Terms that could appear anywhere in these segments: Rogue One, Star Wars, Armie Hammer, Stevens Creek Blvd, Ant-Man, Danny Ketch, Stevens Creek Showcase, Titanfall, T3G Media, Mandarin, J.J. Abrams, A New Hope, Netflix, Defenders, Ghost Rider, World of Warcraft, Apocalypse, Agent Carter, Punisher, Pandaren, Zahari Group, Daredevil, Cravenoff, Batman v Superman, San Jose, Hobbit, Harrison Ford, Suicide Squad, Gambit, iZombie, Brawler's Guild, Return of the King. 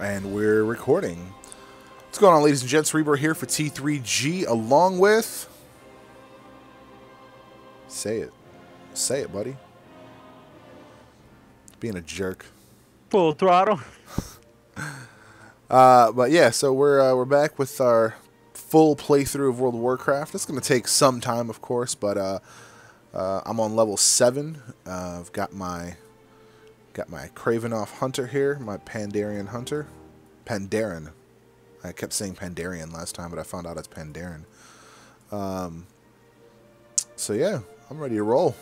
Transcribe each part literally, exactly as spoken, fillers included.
And we're recording. What's going on, ladies and gents? Cerebro here for T three G, along with... Say it. Say it, buddy. Being a jerk. Full throttle. uh, but yeah, so we're, uh, we're back with our full playthrough of World of Warcraft. It's going to take some time, of course, but uh, uh, I'm on level seven. Uh, I've got my... Got my Cravenoff hunter here, my Pandaren hunter. Pandaren. I kept saying Pandaren last time, but I found out it's Pandaren. Um, so yeah, I'm ready to roll.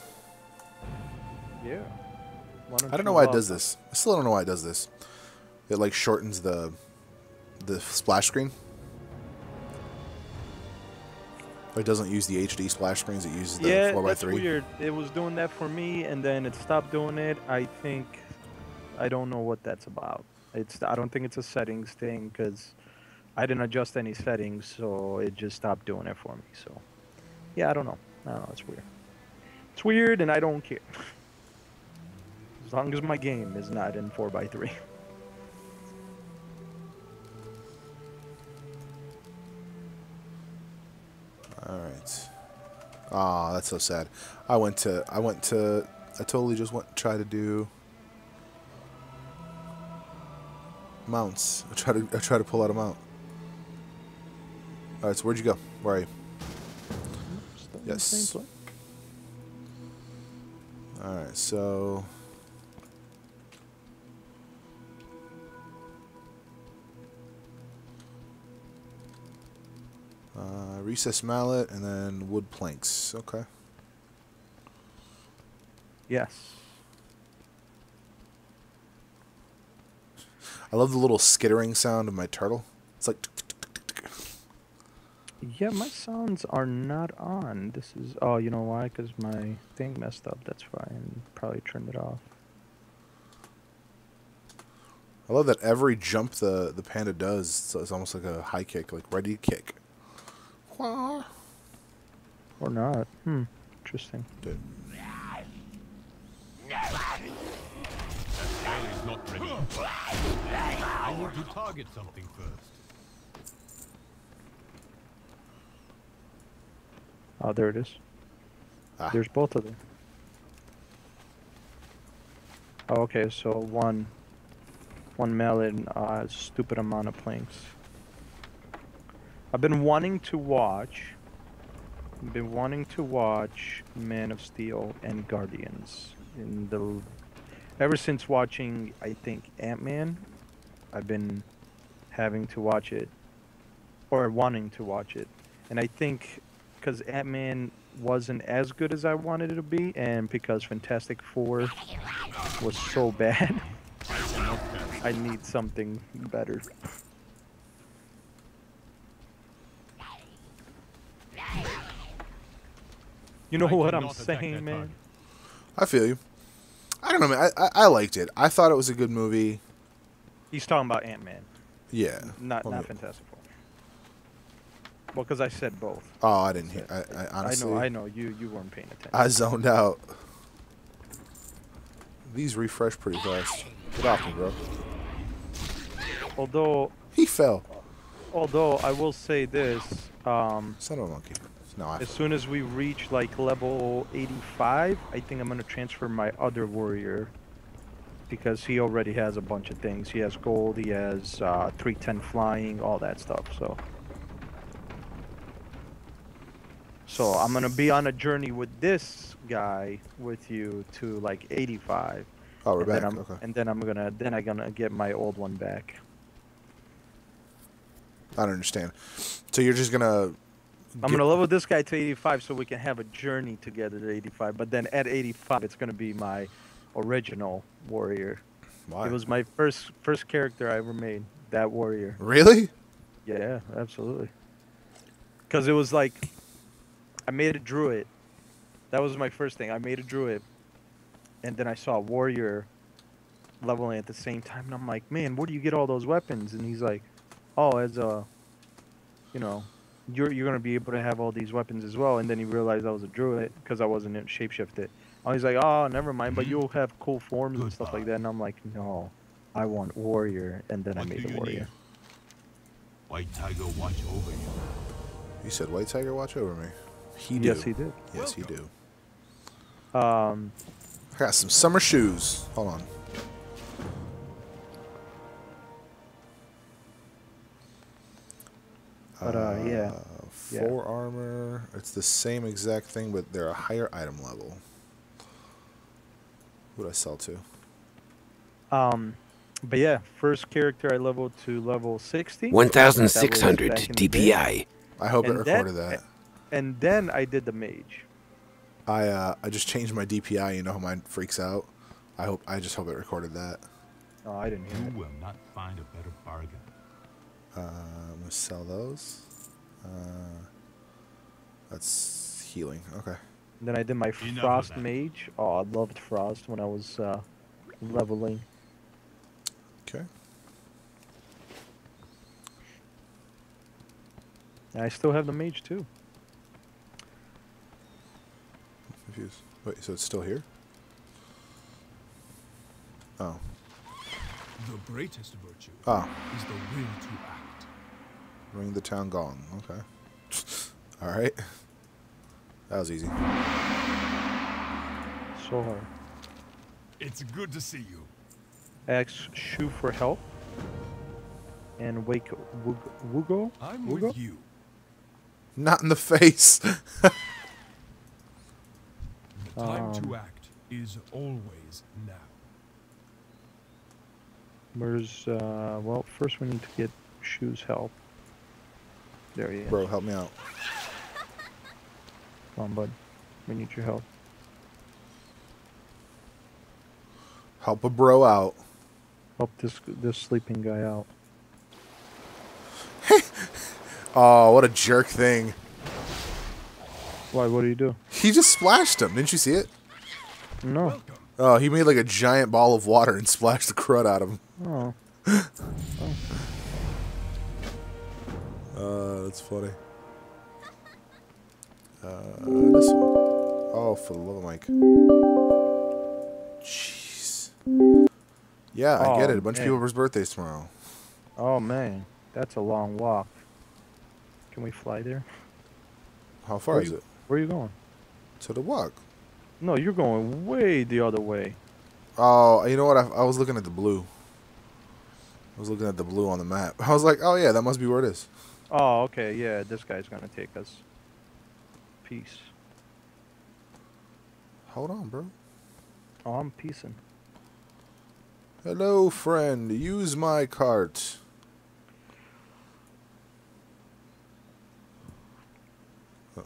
Yeah. Don't I don't know why it does this. I still don't know why it does this. It like shortens the the splash screen. It doesn't use the H D splash screens. It uses the yeah, four by three. Yeah, that's weird. It was doing that for me, and then it stopped doing it. I think... I don't know what that's about. It's I don't think it's a settings thing, because I didn't adjust any settings, so it just stopped doing it for me. So, yeah, I don't know. I don't know. It's weird. It's weird, and I don't care. As long as my game is not in four by three. All right. Ah, oh, that's so sad. I went to, I went to, I totally just went and tried to do mounts. I tried to, I tried to pull out a mount. All right, so where'd you go? Where are you? Yes. All right, so. Uh, recess mallet and then wood planks. Okay. Yes. I love the little skittering sound of my turtle. It's like. Yeah, my sounds are not on. This is. Oh, you know why? Because my thing messed up. That's why. And probably turned it off. I love that every jump the the panda does, so it's almost like a high kick, like ready kick. Or not. Hmm. Interesting. Dude. I need to target something first. Oh, there it is. Ah. There's both of them. Oh, okay, so one, one mallet, uh, stupid amount of planks. I've been wanting to watch, I've been wanting to watch Man of Steel and Guardians. In the, ever since watching, I think, Ant-Man, I've been having to watch it, or wanting to watch it. And I think because Ant-Man wasn't as good as I wanted it to be, and because Fantastic Four was so bad, I need something better. You know what I'm saying, man? I feel you. I don't know, man. I, I, I liked it. I thought it was a good movie. He's talking about Ant-Man. Yeah. Not well, not Fantastic Four. Well, because I said both. Oh, I didn't hear. I, I honestly. I know. I know. You you weren't paying attention. I zoned out. These refresh pretty fast. Get off me, bro. Although he fell. Although I will say this. Um, Son of a monkey. No, as soon as we reach like level eighty-five, I think I'm gonna transfer my other warrior because he already has a bunch of things. He has gold, he has uh, three ten flying, all that stuff. So, so I'm gonna be on a journey with this guy with you to like eighty-five. Oh, we're and back. Then I'm, okay. And then I'm gonna then I'm gonna get my old one back. I don't understand. So you're just gonna. I'm going to level this guy to eighty-five so we can have a journey together to eighty-five. But then at eighty-five, it's going to be my original warrior. Why? It was my first first character I ever made, that warrior. Really? Yeah, absolutely. Because it was like, I made a druid. That was my first thing. I made a druid. And then I saw a warrior leveling at the same time. And I'm like, man, where do you get all those weapons? And he's like, oh, as a, you know... You're, you're going to be able to have all these weapons as well. And then he realized I was a druid because I wasn't shapeshifted. I was like, oh, never mind, but you'll have cool forms and stuff like that. And I'm like, no, I want warrior, and then what I made the warrior. Need? White tiger watch over you. You said white tiger watch over me. He did. Yes, he did. Yes, he do. Um, I got some summer shoes. Hold on. But uh, uh yeah. Four yeah. armor. It's the same exact thing, but they're a higher item level. Who'd I sell to? Um, but yeah, first character I leveled to level sixty. one thousand six hundred D P I. I hope and it recorded then, that. And then I did the mage. I uh, I just changed my D P I. You know how mine freaks out. I hope I just hope it recorded that. Oh, I didn't hear that. You will not find a better bargain. Uh, I'm gonna sell those. Uh, that's healing. Okay. And then I did my Frost Mage. Oh, I loved Frost when I was uh, leveling. Okay. And I still have the Mage too. I'm confused. Wait, so it's still here? Oh. The greatest virtue oh. is the will to act. Ring the town gong. Okay. All right. That was easy. So hard. It's good to see you. Ask Shu for help. And wake Wugo. Wugo? I'm Wugo? With you. Not in the face. The time um, to act is always now. Where's, uh, well, first we need to get Shu's help. There he is. Bro, help me out. Come on, bud. We need your help. Help a bro out. Help this this sleeping guy out. Oh, what a jerk thing. Why? What do you do? He just splashed him. Didn't you see it? No. Oh, he made like a giant ball of water and splashed the crud out of him. Oh. Oh. Uh, that's funny. Uh, this one. Oh, for the love of Mike. Jeez. Yeah, oh, I get it. A bunch man. of people's birthdays tomorrow. Oh, man. That's a long walk. Can we fly there? How far where is you, it? Where are you going? To the walk. No, you're going way the other way. Oh, you know what? I, I was looking at the blue. I was looking at the blue on the map. I was like, oh, yeah, that must be where it is. Oh, okay. Yeah, this guy's going to take us. Peace. Hold on, bro. Oh, I'm peacing. Hello, friend. Use my cart. Oh,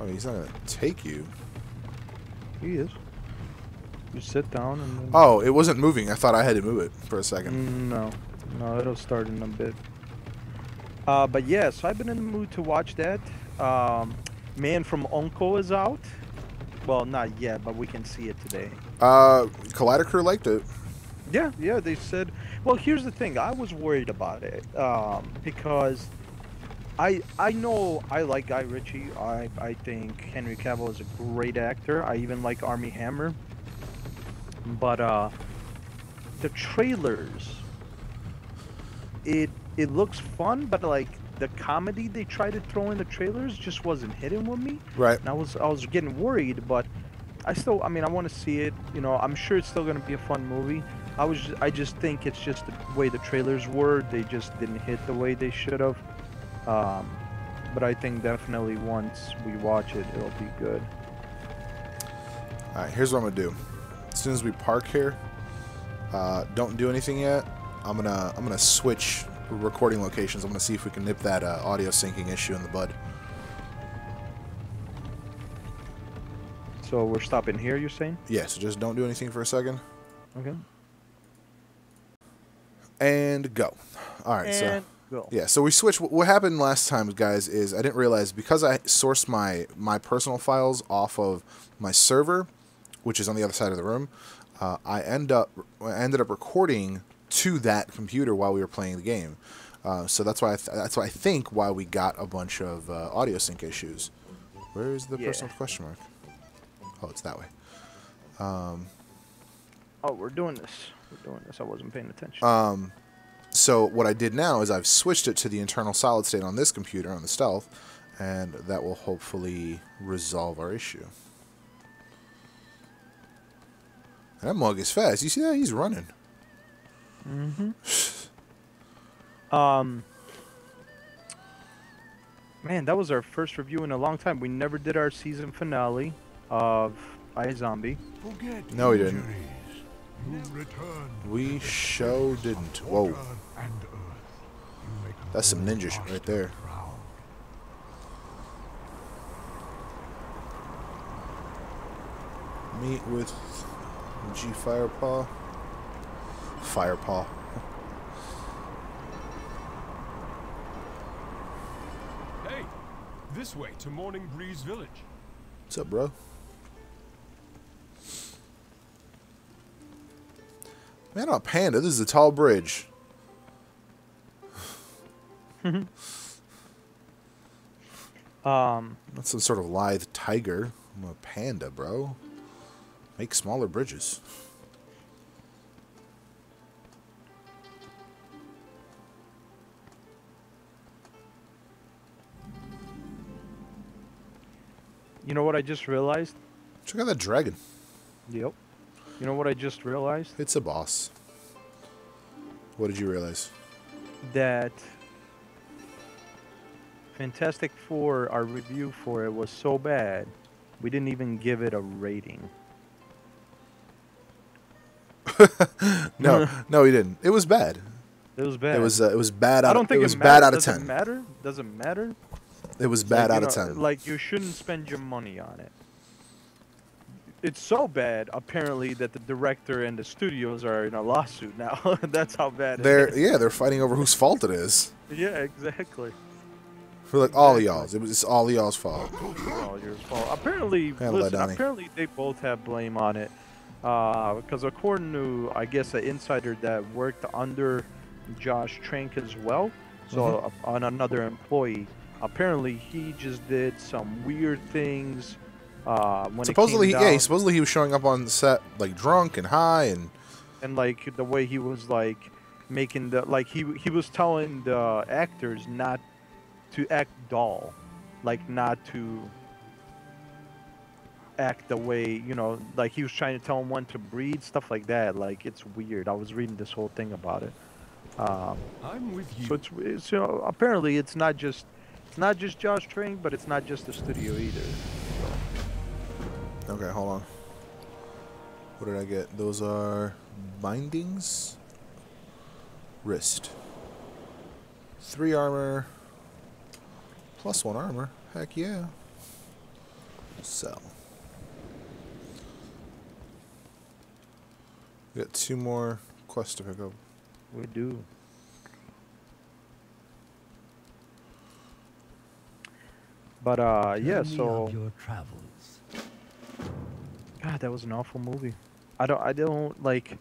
oh he's not gonna take you. He is. You sit down and then... Oh, it wasn't moving. I thought I had to move it for a second. No. No, it'll start in a bit. Uh, but yeah, so I've been in the mood to watch that. Um, Man from Uncle is out. Well, not yet, but we can see it today. Uh, Collider crew liked it. Yeah, yeah, they said. Well, here's the thing. I was worried about it um, because I I know I like Guy Ritchie. I, I think Henry Cavill is a great actor. I even like Armie Hammer. But uh, the trailers, it... It looks fun, but like the comedy they tried to throw in the trailers just wasn't hitting with me. Right. And I was I was getting worried, but I still I mean I want to see it. You know, I'm sure it's still gonna be a fun movie. I was just, I just think it's just the way the trailers were. They just didn't hit the way they should have. Um, but I think definitely once we watch it, it'll be good. All right. Here's what I'm gonna do. As soon as we park here, uh, don't do anything yet. I'm gonna I'm gonna switch. Recording locations. I'm gonna see if we can nip that uh, audio syncing issue in the bud. So we're stopping here, you're saying? Yeah, so just don't do anything for a second. Okay. And go. All right, and so go. Yeah, so we switched. What happened last time, guys, is I didn't realize because I sourced my my personal files off of my server, which is on the other side of the room. Uh, I end up I ended up recording to that computer while we were playing the game. Uh, so that's why I th that's why I think why we got a bunch of uh, audio sync issues. Where's the yeah. personal question mark? Oh, it's that way. Um, Oh, we're doing this. We're doing this. I wasn't paying attention. Um, so what I did now is I've switched it to the internal solid state on this computer, on the Stealth, and that will hopefully resolve our issue. That mug is fast. You see that? He's running. Mm-hmm. um... Man, that was our first review in a long time. We never did our season finale of iZombie. No, we didn't. We show didn't. Whoa. That's some ninja shit right there. Meet with G Firepaw. Firepaw. This way to Morning Breeze Village. What's up, bro? Man, oh, Panda, this is a tall bridge. um, That's some sort of lithe tiger. I'm a panda, bro. Make smaller bridges. You know what I just realized? Check out that dragon. Yep. You know what I just realized? It's a boss. What did you realize? That Fantastic Four, our review for it was so bad, we didn't even give it a rating. no, no, we didn't. It was bad. It was bad. It was uh, it was bad. Out, I don't think it was it bad out of ten. Doesn't matter. Doesn't matter. It was bad out of ten. Like, you shouldn't spend your money on it. It's so bad, apparently, that the director and the studios are in a lawsuit now. That's how bad it is. Yeah, they're fighting over whose fault it is. Yeah, exactly. We're like, all y'all's. It was it's all y'all's fault. All your fault. Apparently, listen, apparently they both have blame on it. Because uh, according to, I guess, an insider that worked under Josh Trank as well, so mm-hmm. on another employee, apparently he just did some weird things. Uh, when supposedly, it came he, down, yeah, supposedly he was showing up on set like drunk and high, and and like the way he was like making the like he he was telling the actors not to act dull, like not to act the way, you know, like he was trying to tell them when to breathe, stuff like that. Like, it's weird. I was reading this whole thing about it. Um, I'm with you. So it's, it's you know, apparently it's not just. It's not just Josh Trank, but it's not just the studio either. Okay, hold on. What did I get? Those are bindings. Wrist. Three armor. Plus one armor. Heck yeah. Sell. We got two more quests to pick up. We do. But, uh, yeah, so... God, that was an awful movie. I don't, I don't, like...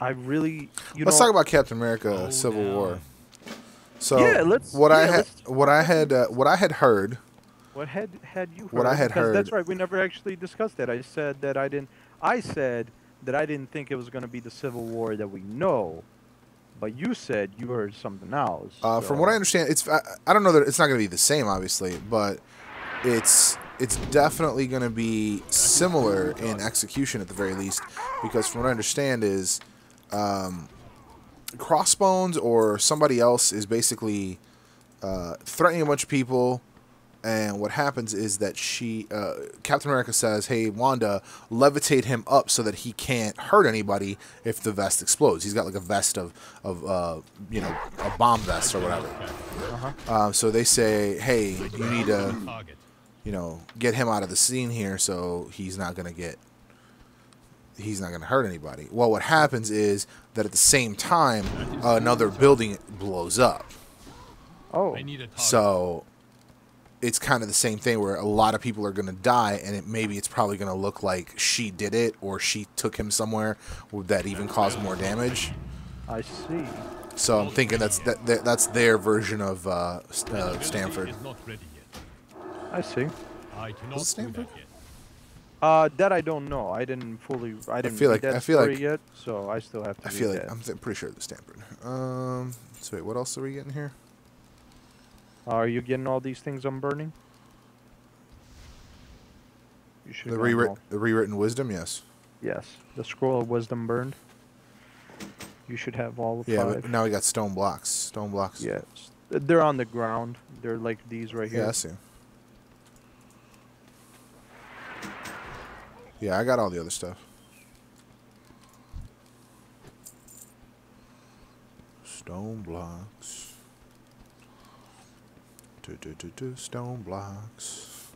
I really... You let's know, talk about Captain America oh, Civil no. War. So, yeah, let's, what, yeah, I let's what I had, uh, what I had heard... What had, had you heard? What I had heard... That's right, we never actually discussed that. I said that I didn't... I said that I didn't think it was going to be the Civil War that we know... But you said you heard something else. Uh, so. From what I understand, it's I, I don't know that it's not going to be the same, obviously, but it's it's definitely going to be similar in execution at the very least, because from what I understand is um, Crossbones or somebody else is basically uh, threatening a bunch of people, and what happens is that she uh, Captain America says, "Hey, Wanda, levitate him up so that he can't hurt anybody if the vest explodes." He's got like a vest of of uh, you know, a bomb vest or whatever. Uh-huh. uh, so they say, "Hey, you need to, you know, get him out of the scene here so he's not gonna get he's not gonna hurt anybody." Well, what happens is that at the same time, another building blows up. Oh, so. It's kind of the same thing where a lot of people are going to die, and it, maybe it's probably going to look like she did it or she took him somewhere that even caused more damage. I see. So I'm thinking that's that, that that's their version of uh, uh, Stanford. I see. Is it Stanford? Uh, that I don't know. I didn't fully. I didn't I feel read like, that I feel story like, yet, so I still have to. I feel like that. I'm th pretty sure it's tampered. Um. So wait, what else are we getting here? Are you getting all these things I'm burning? You should. The rewritten, the rewritten wisdom, yes. Yes, the scroll of wisdom burned. You should have all of yeah, five. Yeah, but now we got stone blocks. Stone blocks. Yes, they're on the ground. They're like these right here. Yeah, I see. Yeah, I got all the other stuff. Stone blocks. Do, do, do, do, stone blocks.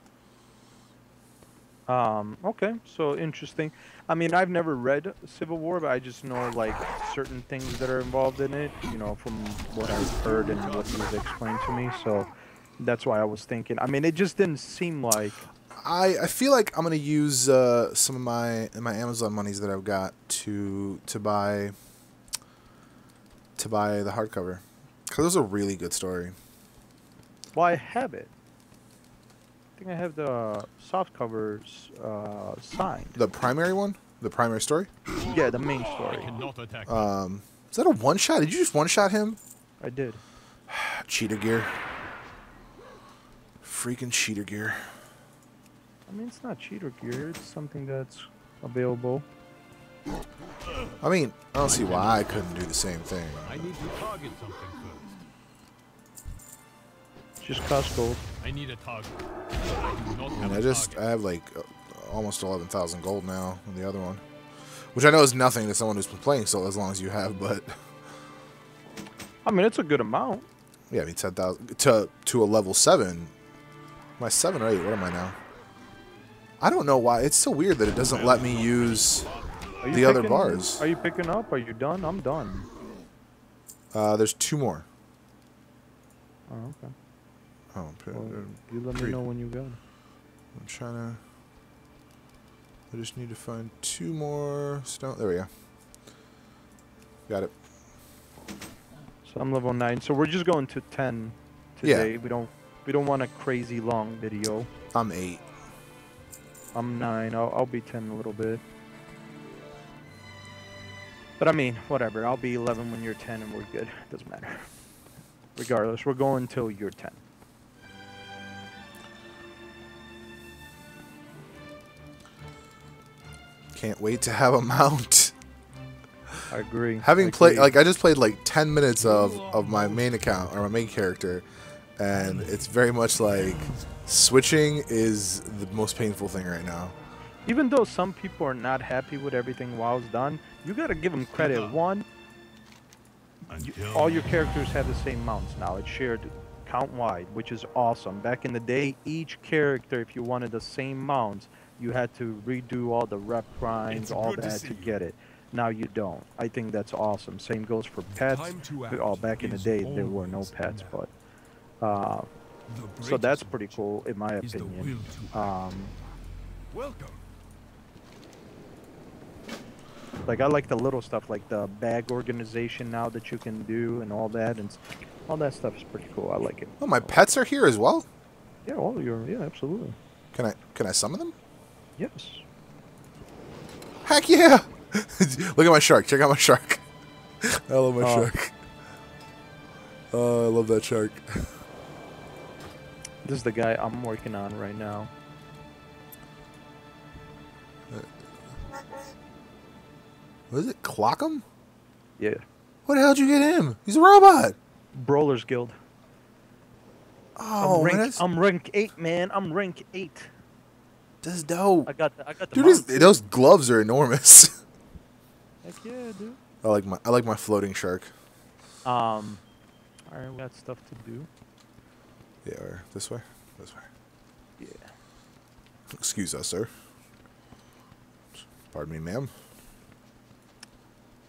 Um, okay, so interesting. I mean, I've never read Civil War, but I just know, like, certain things that are involved in it, you know, from what I've heard and what was explained to me, so that's why I was thinking. I mean, it just didn't seem like... I, I feel like I'm gonna use uh, some of my my Amazon monies that I've got to to buy to buy the hardcover, because it was a really good story. Well, I have it. I think I have the softcover uh, signed. The primary one, the primary story. Yeah, the main story. Um, is that a one shot? Did you just one shot him? I did. Cheater gear. Freaking cheater gear. I mean, it's not cheater gear, it's something that's available. I mean, I don't see why I couldn't do the same thing. I need to target something first. Just cost gold. I need a target. I, not have I just, a target. I have like uh, almost eleven thousand gold now on the other one. Which I know is nothing to someone who's been playing so as long as you have, but... I mean, it's a good amount. Yeah, I mean, ten thousand to, to a level seven. Am I seven or eight? What am I now? I don't know why. It's so weird that it doesn't let me use the picking, other bars. Are you picking up? Are you done? I'm done. Uh, there's two more. Oh, okay. Oh, well, you let me know when you go. I'm trying to... I just need to find two more stone. There we go. Got it. So I'm level nine. So we're just going to ten today. Yeah. We don't, we don't want a crazy long video. I'm eight. I'm nine. I'll, I'll be ten in a little bit. But I mean, whatever. I'll be eleven when you're ten and we're good. It doesn't matter. Regardless, we're going till you're ten. Can't wait to have a mount. I agree. Having I agree. played, like, I just played like ten minutes of, of my main account, or my main character, and it's very much like... Switching is the most painful thing right now. Even though some people are not happy with everything WoW's done, you gotta give them credit. One, you, all your characters have the same mounts now. It's shared count-wide, which is awesome. Back in the day, each character, if you wanted the same mounts, you had to redo all the rep grinds, all that to, to get it. Now you don't. I think that's awesome. Same goes for pets. Oh, back in the day, there were no pets, but... Uh, So that's pretty cool, in my opinion. Um, Welcome. Like, I like the little stuff, like the bag organization now that you can do and all that. And all that stuff is pretty cool. I like it. Oh, my pets are here as well? Yeah, all your, yeah, absolutely. Can I, can I summon them? Yes. Heck yeah! Look at my shark. Check out my shark. I love my uh, shark. Oh, I love that shark. This is the guy I'm working on right now. What is it? Clock'em? Yeah. What the hell did you get him? He's a robot. Brawler's Guild. Oh, I'm rank, man, I'm rank eight, man. I'm rank eight. That's dope. I got the, I got the dude, is, those gloves are enormous. Heck yeah, dude. I like my I like my floating shark. Um, all right, we got stuff to do. Yeah, or this way? This way. Yeah. Excuse us, sir. Pardon me, ma'am.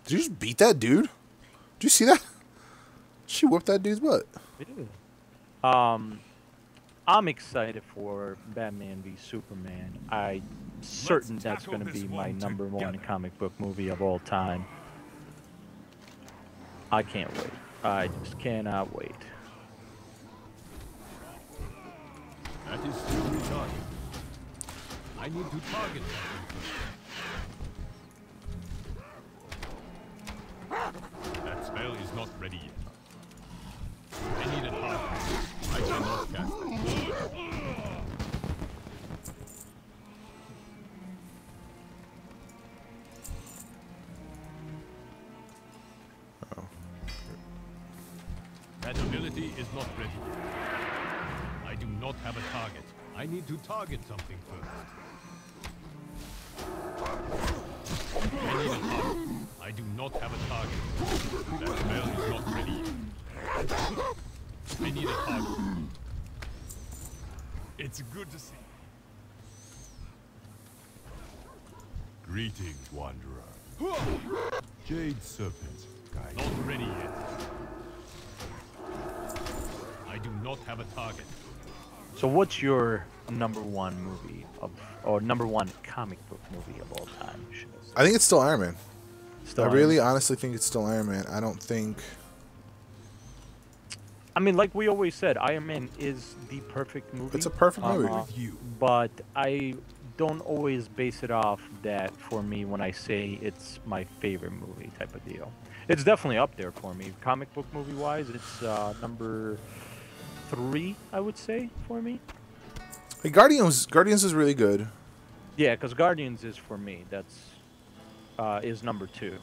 Did you just beat that dude? Did you see that? She whipped that dude's butt. Yeah. Um, I'm excited for Batman v Superman. I'm certain Let's that's going to be my number together. one comic book movie of all time. I can't wait. I just cannot wait. I need to target them. That spell is not ready yet. I need a hard. I cannot cast it. Oh. That ability is not ready yet. I do not have a target. I need to target something first. I need a target. I do not have a target. That spell is not ready yet. I need a hug. It's good to see you. Greetings, Wanderer. Jade Serpent, guide. Not ready yet. I do not have a target. So what's your number one movie, of, or number one comic book movie of all time? I think it's still Iron Man. Still I Iron really Man. honestly think it's still Iron Man. I don't think... I mean, like we always said, Iron Man is the perfect movie. It's a perfect movie. Uh, but I don't always base it off that for me when I say it's my favorite movie type of deal. It's definitely up there for me. Comic book movie-wise, it's uh, number three, I would say, for me. Hey, Guardians, Guardians is really good. Yeah, because Guardians is, for me, that's uh, is number two.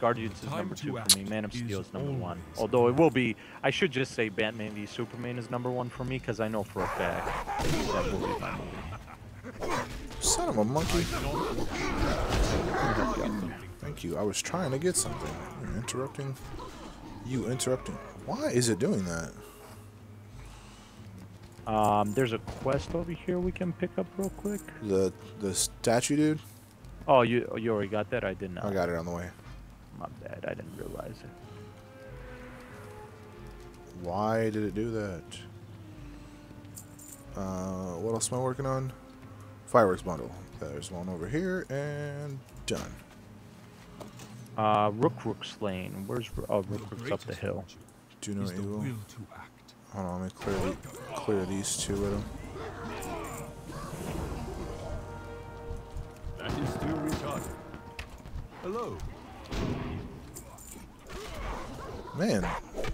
Guardians is number two for me. Man of Steel is number one. Although it will be, I should just say Batman v Superman is number one for me because I know for a fact that will be my movie. Son of a monkey! Thank you. I was trying to get something. You're interrupting. You interrupting. Why is it doing that? Um, there's a quest over here we can pick up real quick. The the statue, dude. Oh, you you already got that? I did not. I got it on the way. My bad, I didn't realize it. Why did it do that? Uh, what else am I working on? Fireworks bundle. There's one over here, and done. Uh, Rook Rook's lane. Where's oh, Rook Rook's up the hill? Do you know the evil? Hold on, let me clear, the, clear these two with him. That is still recharged. Hello. Man,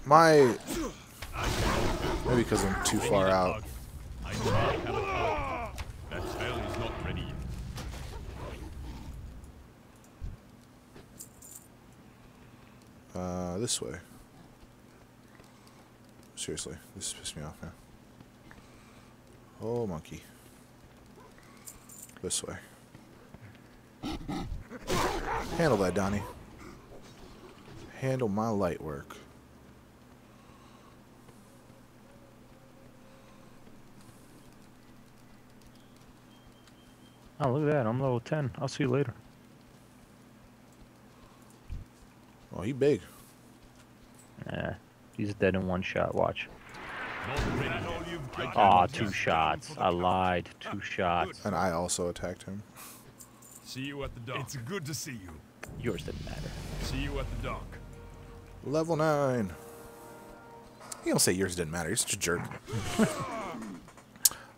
my... Maybe because I'm too far out. That spell is not ready yet. Uh, this way. Seriously, this pissed me off now. Oh, monkey. This way. Handle that, Donnie. Handle my light work. Oh, look at that. I'm level ten. I'll see you later. Oh, he big. Yeah, he's dead in one shot. Watch. Aw, oh, two shots. I lied. Two shots. And I also attacked him. See you at the dock. It's good to see you. Yours didn't matter. See you at the dock. Level nine. You don't say yours didn't matter. You're such a jerk.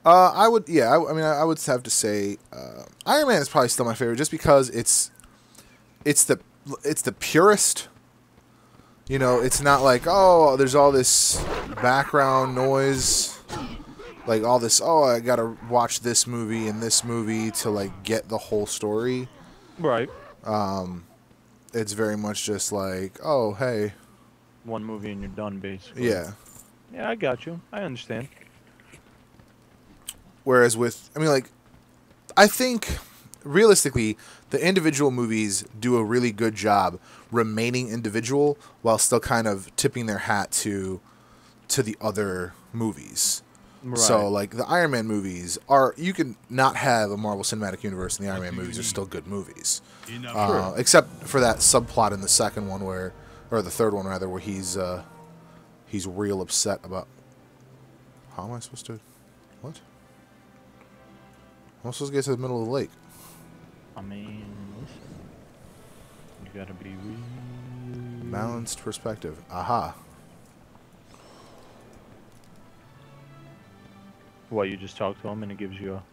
uh, I would, yeah. I, I mean, I, I would have to say uh, Iron Man is probably still my favorite, just because it's, it's the, it's the purest. You know, it's not like, oh, there's all this background noise, like all this. Oh, I gotta watch this movie and this movie to like get the whole story. Right. Um. It's very much just like, oh, hey. One movie and you're done, basically. Yeah. Yeah, I got you. I understand. Whereas with, I mean, like, I think, realistically, the individual movies do a really good job remaining individual while still kind of tipping their hat to to the other movies. Right. So, like, the Iron Man movies are... You can not have a Marvel Cinematic Universe, and the Iron Man movies are still good movies. Uh, except for that subplot in the second one where... Or the third one, rather, where he's, uh... He's real upset about... How am I supposed to... What? I'm supposed to get to the middle of the lake. I mean... Listen. You gotta be... Really... Balanced perspective. Aha. What, you just talk to him and it gives you a...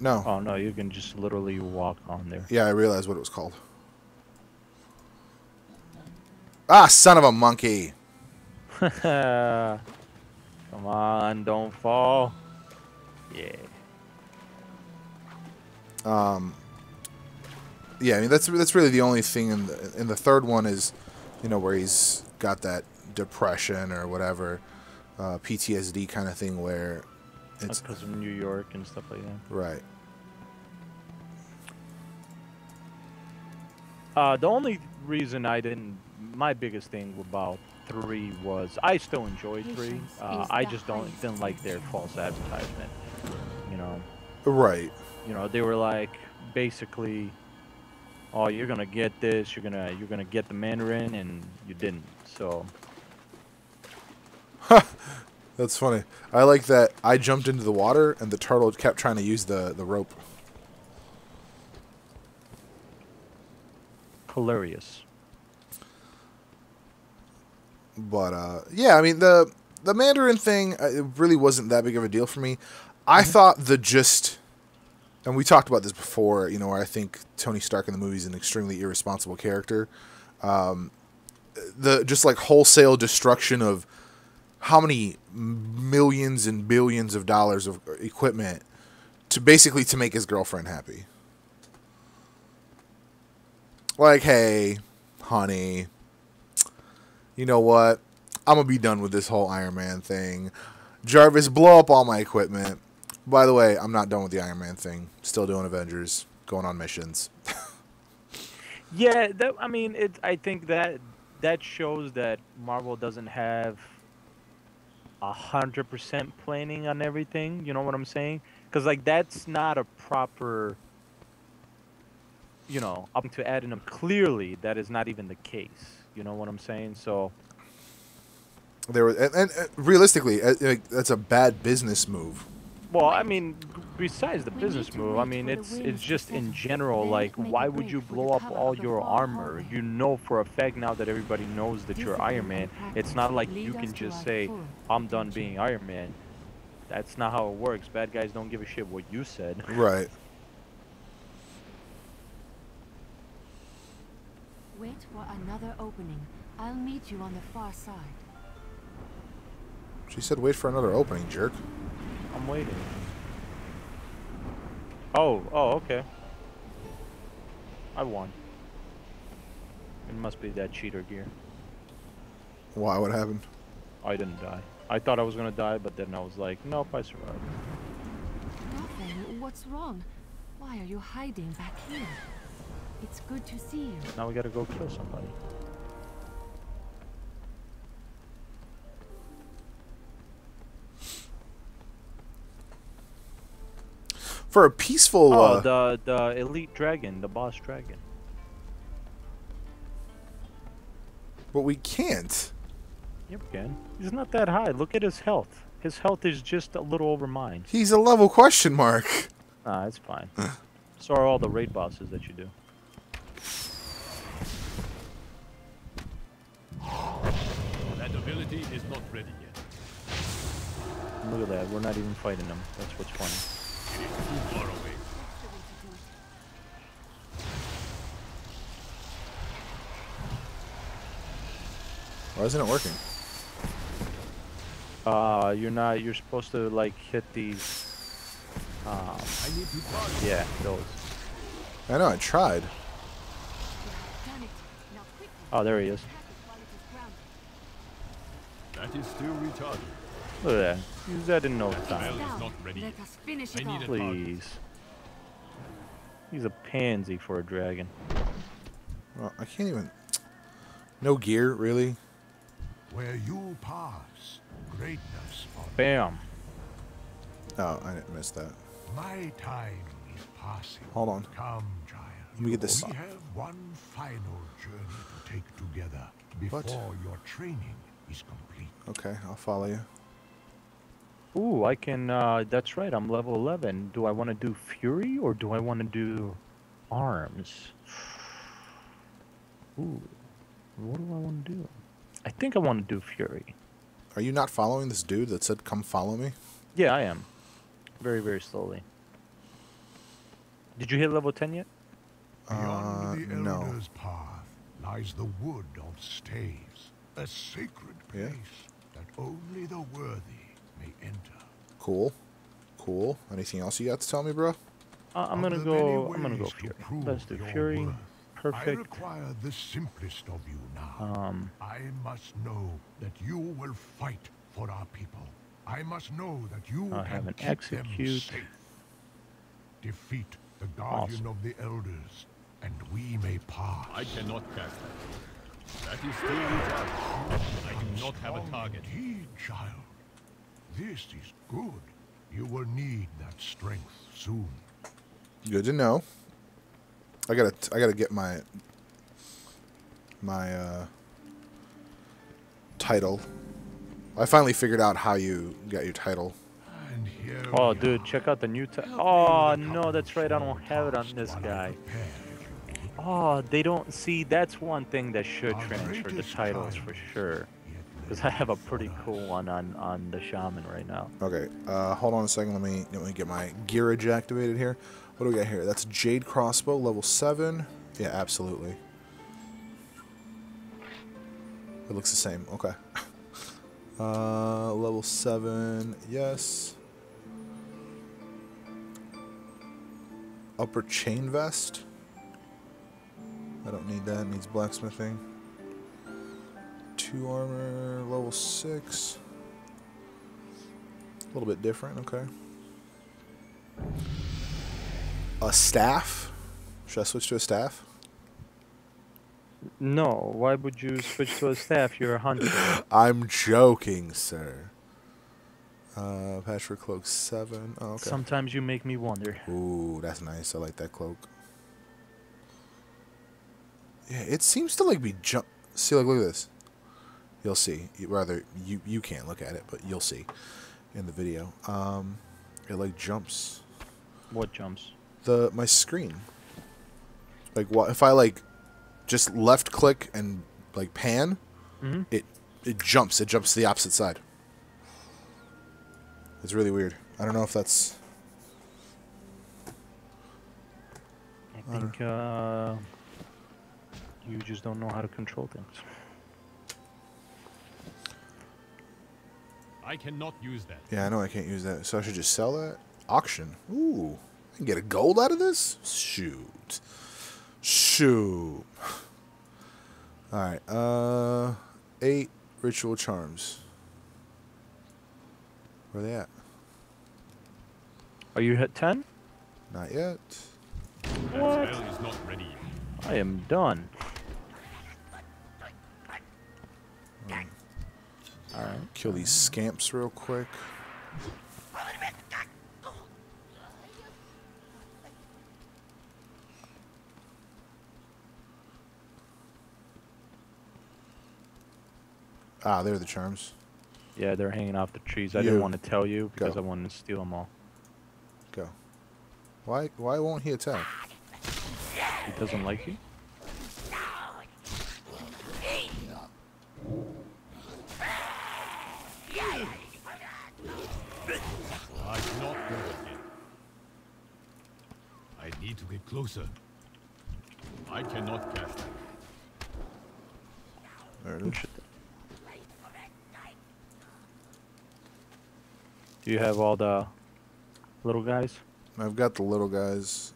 No. Oh, no, you can just literally walk on there. Yeah, I realized what it was called. Ah, son of a monkey. Come on, don't fall. Yeah. Um. Yeah, I mean that's that's really the only thing in the in the third one is, you know, where he's got that depression or whatever, uh, P T S D kind of thing where it's because of New York and stuff like that. Right. Uh, the only reason I didn't, my biggest thing about three was I still enjoyed three. Uh, I just don't didn't like their false advertisement. You know. Right. You know, they were like basically, oh, you're gonna get this, you're gonna you're gonna get the Mandarin, and you didn't. So. That's funny. I like that. I jumped into the water, and the turtle kept trying to use the the rope. Hilarious. But uh, yeah, I mean the the Mandarin thing, it really wasn't that big of a deal for me. I mm-hmm. thought the just. And we talked about this before, you know, where I think Tony Stark in the movie is an extremely irresponsible character. Um, the just like wholesale destruction of how many millions and billions of dollars of equipment to basically to make his girlfriend happy. Like, hey, honey, you know what? I'm going to be done with this whole Iron Man thing. Jarvis, blow up all my equipment. By the way, I'm not done with the Iron Man thing. Still doing Avengers, going on missions. Yeah, that, I mean, it. I think that that shows that Marvel doesn't have a hundred percent planning on everything. You know what I'm saying? Because like that's not a proper. You know, up to Adam, clearly that is not even the case. You know what I'm saying? So. There was, and, and, and realistically, that's a bad business move. Well, I mean, besides the business move, I mean, it's it's just in general, like, why would you blow up all your armor? You know for a fact now that everybody knows that you're Iron Man. It's not like you can just say, I'm done being Iron Man. That's not how it works. Bad guys don't give a shit what you said. Right. Wait for another opening. I'll meet you on the far side. She said wait for another opening, jerk. I'm waiting. Oh, oh, okay. I won. It must be that cheater gear. Why? What happened? I didn't die. I thought I was gonna die, but then I was like, nope, I survived. Nothing. What's wrong? Why are you hiding back here? It's good to see you. Now we gotta go kill somebody. For a peaceful... Oh, uh, the, the elite dragon, the boss dragon. But we can't. Yep, we can. He's not that high. Look at his health. His health is just a little over mine. He's a level question mark. Ah, that's fine. So are all the raid bosses that you do. That ability is not ready yet. Look at that. We're not even fighting them. That's what's funny. Why isn't it working? Uh, you're not, you're supposed to like hit these, um, yeah, those. I know, I tried. Oh, there he is. That is still retarded. Look at that. Use that in no time. Please. He's a pansy for a dragon. Well, I can't even... No gear, really? Where you pass, greatness... Bam. Oh, I didn't miss that. My time is passing. Hold on. Come, child. Let me get this... We have one final journey to take together before what? Your training is complete. Okay, I'll follow you. Ooh, I can, uh, that's right, I'm level eleven. Do I want to do Fury, or do I want to do Arms? Ooh, what do I want to do? I think I want to do Fury. Are you not following this dude that said, come follow me? Yeah, I am. Very, very slowly. Did you hit level ten yet? Uh, Beyond the no. Elder's path lies the wood of staves, a sacred place yeah. that only the worthy may enter. Cool, cool. Anything else you got to tell me, bro? Uh, I'm gonna go. I'm gonna go Fury. Let's do Fury. Worth. Perfect. I require the simplest of you now. Um, I must know that you will fight for our people. I must know that you uh, can keep execute. them safe. Defeat the Guardian awesome. of the Elders, and we may pass. I cannot cast that. That is still in I do not have a target. Indeed, child. This is good. You will need that strength soon. Good to know. I gotta, I gotta get my, my uh, title. I finally figured out how you got your title. Oh, dude, check out the new title. Oh, no, that's right. I don't have it on this guy. Oh, they don't see. That's one thing that should transfer the titles for sure. Because I have a pretty cool one on, on the shaman right now. Okay, uh, hold on a second. Let me, let me get my gearage activated here. What do we got here? That's Jade Crossbow, level seven. Yeah, absolutely. It looks the same. Okay. Uh, level seven. Yes. Upper chain vest. I don't need that. It needs blacksmithing. Two armor, level six. A little bit different. Okay. A staff? Should I switch to a staff? No. Why would you switch to a staff? You're a hunter. I'm joking, sir. Uh, patch for cloak seven. Oh, okay. Sometimes you make me wonder. Ooh, that's nice. I like that cloak. Yeah, it seems to like be jump. See, like look at this. You'll see. You, rather, you you can't look at it, but you'll see in the video. Um, it like jumps. What jumps? The my screen. Like what if I like just left click and like pan? Mm-hmm. It it jumps. It jumps to the opposite side. It's really weird. I don't know if that's... I, I think uh, you just don't know how to control things. I cannot use that. Yeah, I know I can't use that. So I should just sell that? Auction. Ooh. I can get a gold out of this? Shoot. Shoot. Alright. Uh, eight ritual charms. Where are they at? Are you at ten? Not yet. What? Is not ready. I am done. Mm. Alright, kill these scamps real quick. Ah, they're the charms. Yeah, they're hanging off the trees. I you. didn't want to tell you because Go. I wanted to steal them all. Go. Why Why won't he attack? He doesn't like you? I'm not good. I need to get closer. I cannot cast him. There it is. Do you have all the little guys? I've got the little guys.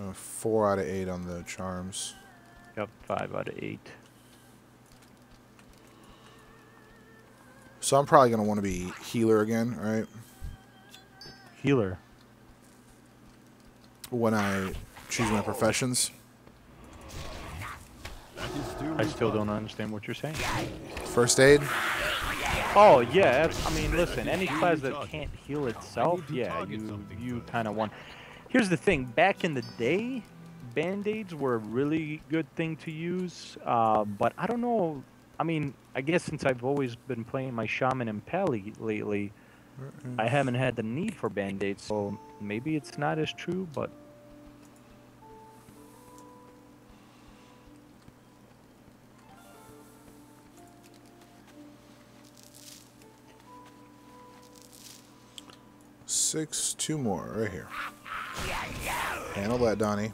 Uh, four out of eight on the charms. Yep, five out of eight. So I'm probably going to want to be healer again, right? Healer? When I choose my professions. I still don't understand what you're saying. First aid? Oh, yeah. I mean, listen, any class that can't heal itself, yeah, you, you kind of want. Here's the thing. Back in the day, Band-Aids were a really good thing to use, uh, but I don't know. I mean, I guess since I've always been playing my Shaman and Pally lately, I haven't had the need for Band-Aids, so maybe it's not as true, but... six, two more right here. Handle that, Donnie.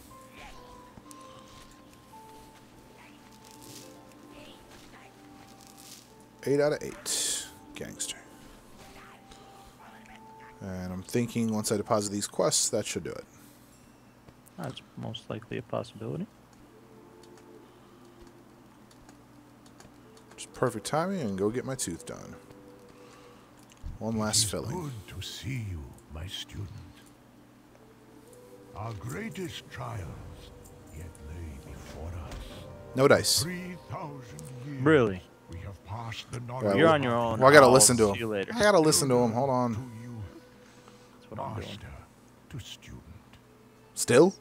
Eight out of eight. Gangster. And I'm thinking once I deposit these quests, that should do it. That's most likely a possibility. Just perfect timing and go get my tooth done. One last filling. Good to see you, my student. Our greatest trials yet lay before us. No dice. three thousand years. Really? We have passed the yeah, You're on your own. Well, I gotta I'll listen to him. I gotta listen to him. Hold on. That's what I'm doing. To student. Still?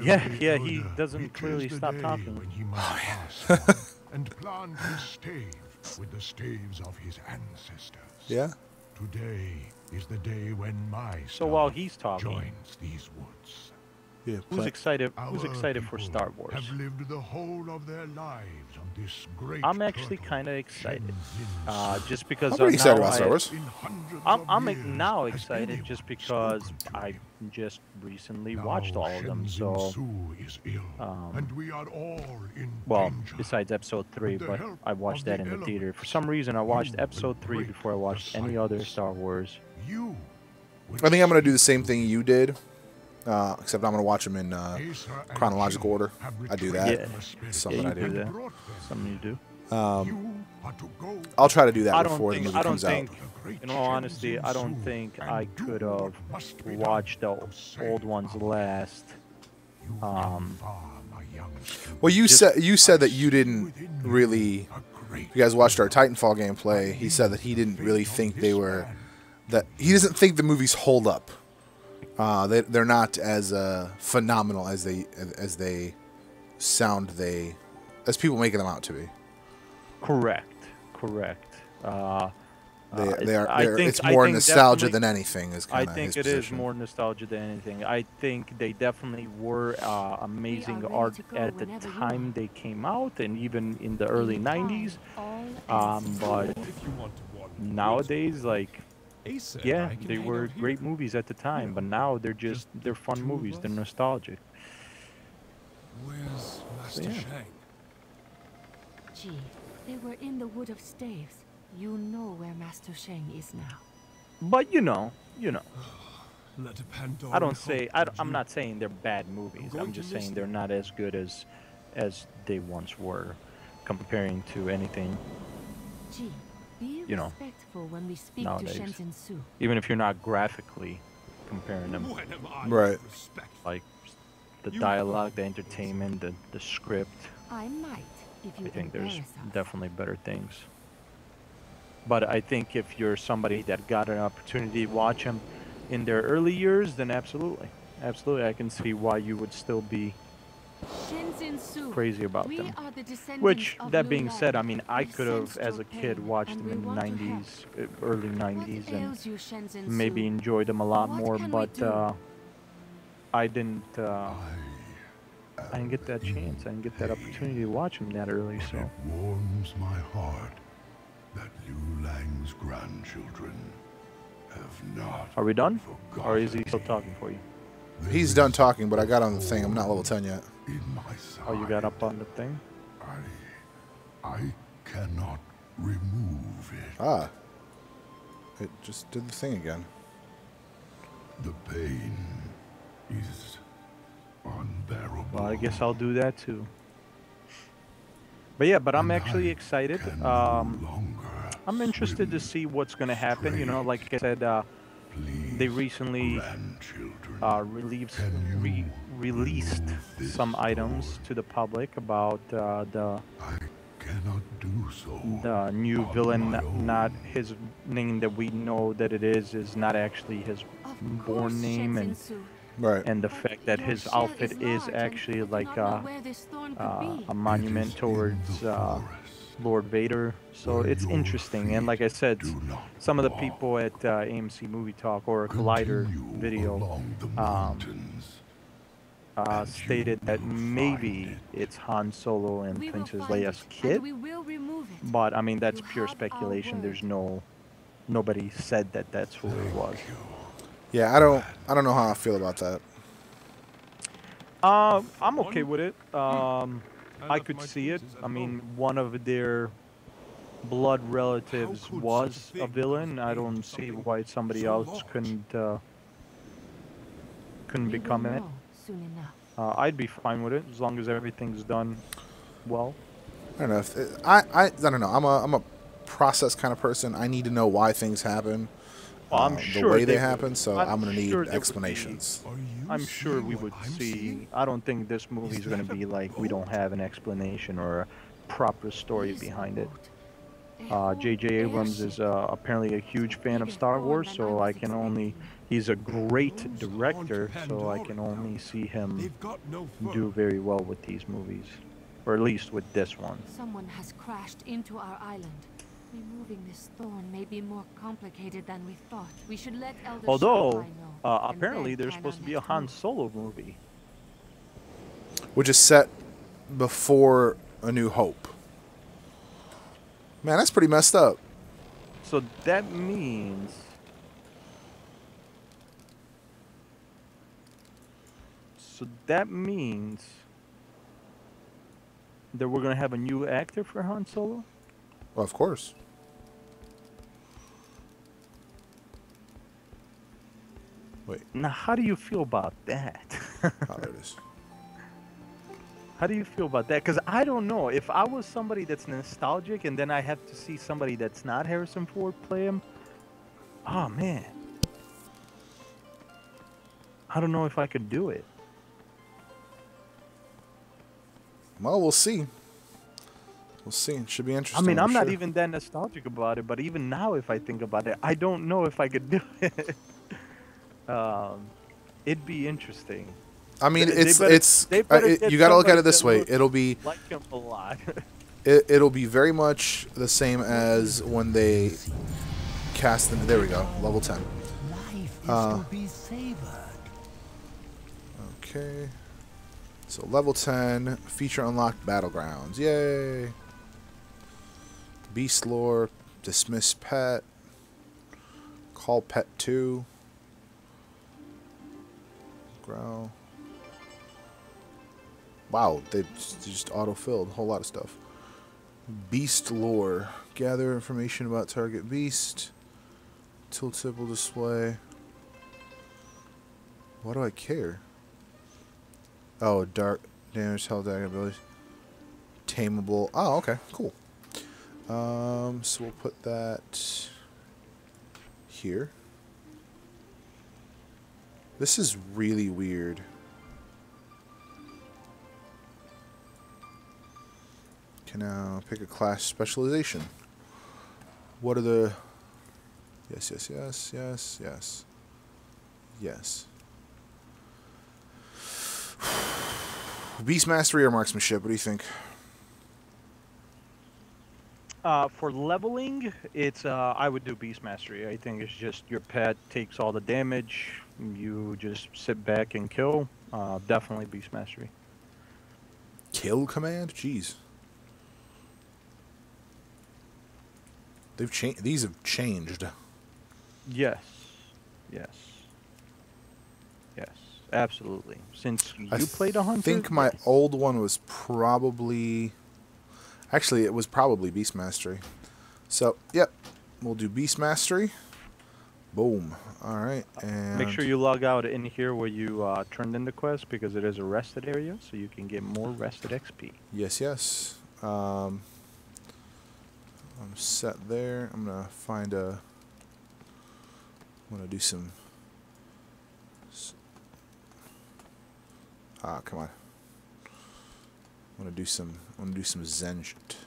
Yeah, yeah. He doesn't clearly stop talking. When he oh, yeah. and plant his stave with the staves of his ancestors. Yeah. Today is the day when my so while he's talking, joins these woods. Yeah, who's excited? Who's excited for Star Wars? Have lived the whole of their lives on this great I'm actually kind of excited, uh, just because I'm excited about Star Wars. I'm, I'm now excited just because I just recently watched all of them. So, um, well, besides Episode Three, but I watched that in the theater. For some reason, I watched Episode Three before I watched any other Star Wars. I think I'm gonna do the same thing you did. Uh, except I'm going to watch them in uh, chronological order. I do that. Yeah. Something yeah, I do. do that. Something you do. Um, I'll try to do that before think, the movie I don't comes think, out. In all honesty, I don't think I could have watched the old ones last. Um, well, you said you said that you didn't really. You guys watched our Titanfall gameplay. He said that he didn't really think they were. That he doesn't think the movies hold up. Uh, they, they're not as uh, phenomenal as they as they sound they as people making them out to be. Correct, correct. Uh, they, uh, they are. I think, it's more I think nostalgia than anything. Is I think it position. is more nostalgia than anything. I think they definitely were uh, amazing art at the time they came out, and even in the early nineties. Um, but nowadays, like. Yeah, they were great movies at the time, but now they're just, they're fun movies, they're nostalgic. Where's Master Shang? Gee, they were in the Wood of Staves. You know where Master Shang is now. But you know, you know. I don't say, I don't, I'm not saying they're bad movies, I'm just saying they're not as good as, as they once were, comparing to anything. Gee. You know, when we speak nowadays, to even if you're not graphically comparing them, right? Like the dialogue, the entertainment, the the script. I might, if you I think there's definitely better things. But I think if you're somebody that got an opportunity to watch them in their early years, then absolutely, absolutely, I can see why you would still be crazy about them. Which, that being said, I mean, I could have, as a kid, watched them in the nineties, early nineties, and maybe enjoyed them a lot more, but uh, I didn't, uh, I didn't get that chance. I didn't get that opportunity to watch them that early, so. It warms my heart that Liu Lang's grandchildren have not. Are we done? Or is he still talking for you? He's done talking, but I got on the thing. I'm not level ten yet. Oh, you got up on the thing? I, I cannot remove it. Ah. It just did the thing again. The pain is unbearable. Well, I guess I'll do that too. But yeah, but I'm and actually I excited. Um, I'm interested to see what's going to happen. You know, like I said, uh, they recently uh, released, re released some items to the public about uh, the, I cannot do so the new villain, not his name that we know that it is, is not actually his born name, and, right. and the fact that his outfit is actually like a, uh, a monument towards uh, Lord Vader, so it's interesting. And like I said, some of the people at uh, A M C Movie Talk or Collider video um, uh, stated that maybe it's Han Solo and Princess Leia's kid, but I mean that's pure speculation. There's no nobody said that that's who it was. Yeah, I don't I don't know how I feel about that. Um, I'm okay with it. Um, I could see it. I mean, one of their blood relatives was a villain. I don't see why somebody else couldn't uh, couldn't become it. Uh, I'd be fine with it as long as everything's done well. I don't know. If it, I, I I don't know. I'm a I'm a process kind of person. I need to know why things happen. Well, I'm um, sure the way they, they happen. Would, so I'm, I'm gonna sure need explanations. I'm sure we would I'm see. Seeing? I don't think this movie is gonna be like we don't have an explanation or a proper story behind it. Uh, J J. Abrams is uh, apparently a huge fan of Star Wars, so I can only. He's a great director, so I can only see him do very well with these movies, or at least with this one. Someone has crashed into our island. Removing this thorn may be more complicated than we thought. We should let Elder Although, uh, apparently there's supposed to be a Han Solo movie, which is set before A New Hope. Man, that's pretty messed up. So that means So that means that we're gonna have a new actor for Han Solo? Well, of course. Wait. Now, how do you feel about that? Oh, there it is. How do you feel about that? Because I don't know. If I was somebody that's nostalgic and then I have to see somebody that's not Harrison Ford play him, oh, man. I don't know if I could do it. Well, we'll see. We'll see. It should be interesting. I mean, I'm not sure. even that nostalgic about it, but even now if I think about it, I don't know if I could do it. um, it'd be interesting. I mean, they, it's they better, it's they uh, it, you got to look at it this way. It'll be like him a lot. it it'll be very much the same as when they cast them. There we go, level ten. Uh, okay, so level ten feature unlocked battlegrounds. Yay! Beast lore, dismiss pet, call pet two, growl. Wow, they just auto-filled a whole lot of stuff. Beast lore. Gather information about target beast. Tooltip will display. Why do I care? Oh, dark damage, hell dagger abilities. Tameable. Oh, okay, cool. Um, so we'll put that here. This is really weird. Now pick a class specialization. What are the yes, yes, yes, yes, yes, yes. Beast mastery or marksmanship? What do you think? Uh, for leveling, it's uh, I would do beast mastery. I think it's just your pet takes all the damage. You just sit back and kill. Uh, definitely beast mastery. Kill command? Jeez. They've changed. These have changed. Yes, yes, yes, absolutely. Since you I played a hunter, I think my yes. old one was probably. Actually, it was probably beast mastery. So, yep, we'll do beast mastery. Boom. All right, and make sure you log out in here where you uh, turned in the quest because it is a rested area, so you can get more rested X P. Yes, yes. Um. I'm set there. I'm gonna find a. I'm gonna do some. Ah, come on. I'm gonna do some. I'm gonna do some Zen shit.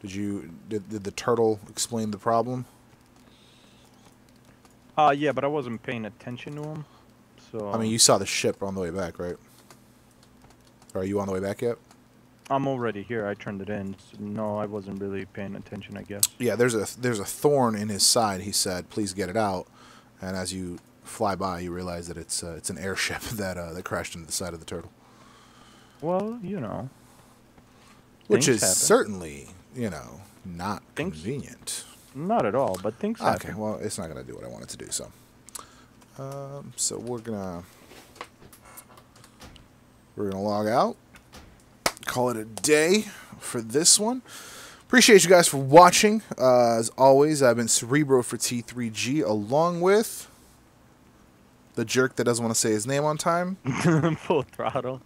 Did you? Did, did the turtle explain the problem? Uh, yeah, but I wasn't paying attention to him. So. I mean, you saw the ship on the way back, right? Or are you on the way back yet? I'm already here. I turned it in. So no, I wasn't really paying attention, I guess. Yeah, there's a there's a thorn in his side. He said, "Please get it out." And as you fly by, you realize that it's uh, it's an airship that uh, that crashed into the side of the turtle. Well, you know, which is happen. certainly you know not things, convenient. Not at all, but things happen. Okay, well, it's not going to do what I want it to do, so. Um, so we're going to... We're going to log out. Call it a day for this one. Appreciate you guys for watching. Uh, as always, I've been Cerebro for T three G, along with... The jerk that doesn't want to say his name on time. Full throttle.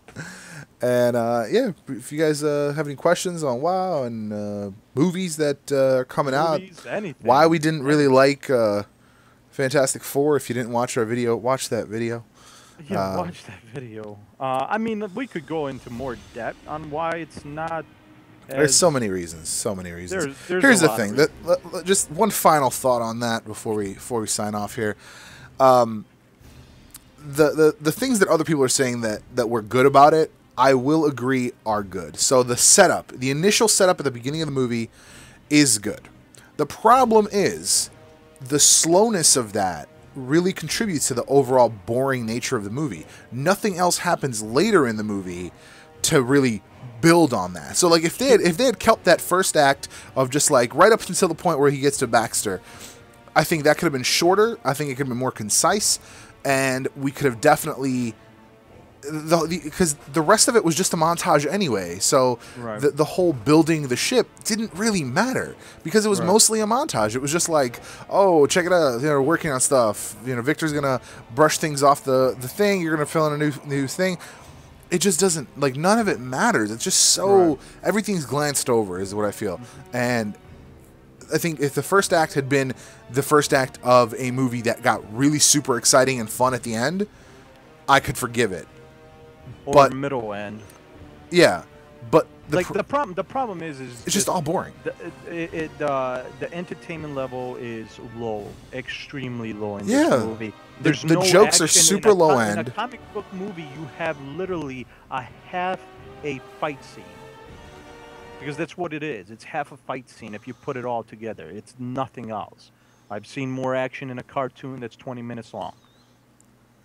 And, uh, yeah, if you guys uh, have any questions on WoW and uh, movies that uh, are coming movies, out, anything. Why we didn't really like uh, Fantastic Four, if you didn't watch our video, watch that video. Yeah, um, watch that video. Uh, I mean, we could go into more depth on why it's not. As there's so many reasons, so many reasons. There's, there's Here's the thing. That, uh, just one final thought on that before we, before we sign off here. Um... The, the the things that other people are saying that, that were good about it, I will agree are good. So the setup, the initial setup at the beginning of the movie is good. The problem is the slowness of that really contributes to the overall boring nature of the movie. Nothing else happens later in the movie to really build on that. So like if they had, if they had kept that first act of just like right up until the point where he gets to Baxter, I think that could have been shorter. I think it could have been more concise. And we could have definitely, because the, the, the rest of it was just a montage anyway. So right. the, the whole building the ship didn't really matter because it was right. mostly a montage. It was just like, oh, check it out. They're working on stuff. You know, Victor's gonna brush things off the the thing. You're gonna fill in a new new thing. It just doesn't, like, none of it matters. It's just so right. everything's glanced over is what I feel. Mm-hmm. And I think if the first act had been the first act of a movie that got really super exciting and fun at the end, I could forgive it. Or but, middle end. Yeah, but the like pr the problem the problem is is it's just, just all boring. The, it, it uh, the entertainment level is low, extremely low in yeah. this movie. There's the, the no jokes are super low com end. In a comic book movie, you have literally a half a fight scene. Because that's what it is. It's half a fight scene if you put it all together. It's nothing else. I've seen more action in a cartoon that's twenty minutes long.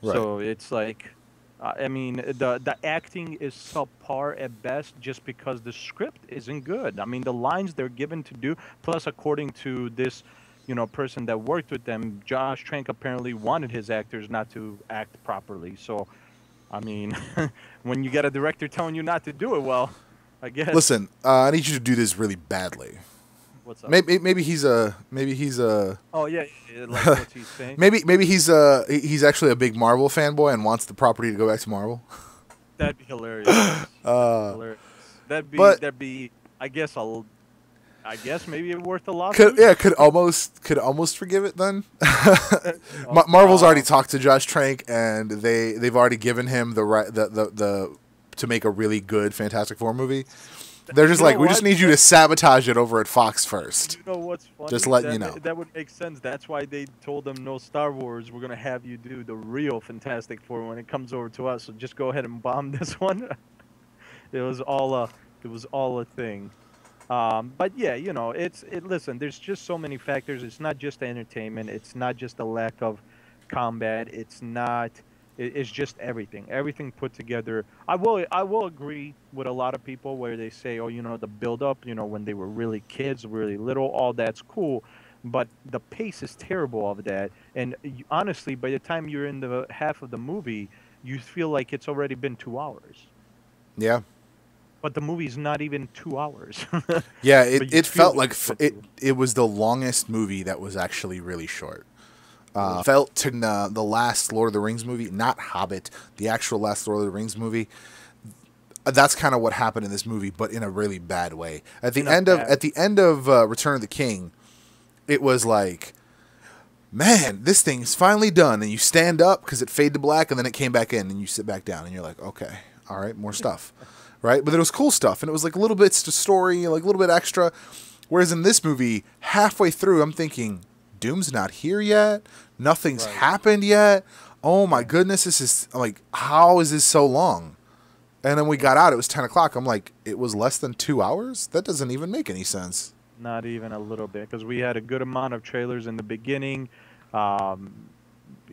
Right. So it's like, uh, I mean, the, the acting is subpar at best just because the script isn't good. I mean, the lines they're given to do, plus according to this, you know, person that worked with them, Josh Trank apparently wanted his actors not to act properly. So, I mean, when you get a director telling you not to do it, well... I guess. Listen, uh, I need you to do this really badly. What's up? Maybe, maybe he's a, maybe he's a. Oh yeah, like what he's saying. Maybe, maybe he's a, he's actually a big Marvel fanboy and wants the property to go back to Marvel. That'd be hilarious. uh, That'd be hilarious. That'd be, but, that'd be, I guess a, I guess maybe it worth a lot. Could, yeah, could almost, could almost forgive it then. oh, Ma Marvel's wow. already talked to Josh Trank, and they, they've already given him the right, the, the, the. to make a really good Fantastic Four movie. They're just you like, we what? just need you to sabotage it over at Fox first. You know what's funny? Just letting that, you know. That would make sense. That's why they told them, no Star Wars. We're going to have you do the real Fantastic Four when it comes over to us. So just go ahead and bomb this one. It was all a, it was all a thing. Um, but yeah, you know, it's, it, listen, there's just so many factors. It's not just the entertainment. It's not just the lack of combat. It's not... It's just everything, everything put together. I will, I will agree with a lot of people where they say, oh, you know, the build-up, you know, when they were really kids, really little, all that's cool. But the pace is terrible of that. And honestly, by the time you're in the half of the movie, you feel like it's already been two hours. Yeah. But the movie's not even two hours. yeah, it, it felt like f it, it was the longest movie that was actually really short. Uh, felt to the, the last Lord of the Rings movie, not Hobbit, the actual last Lord of the Rings movie. That's kind of what happened in this movie, but in a really bad way. At the end of at the end of uh, Return of the King, it was like, man, this thing's finally done. And you stand up because it faded to black, and then it came back in, and you sit back down, and you're like, okay, all right, more stuff, right? But it was cool stuff, and it was like little bits to story, like a little bit extra. Whereas in this movie, halfway through, I'm thinking, Doom's not here yet. Nothing's right. happened yet. Oh my goodness, this is like, how is this so long? And then we got out. It was ten o'clock. I'm like, it was less than two hours. That doesn't even make any sense. Not even a little bit, because we had a good amount of trailers in the beginning, um,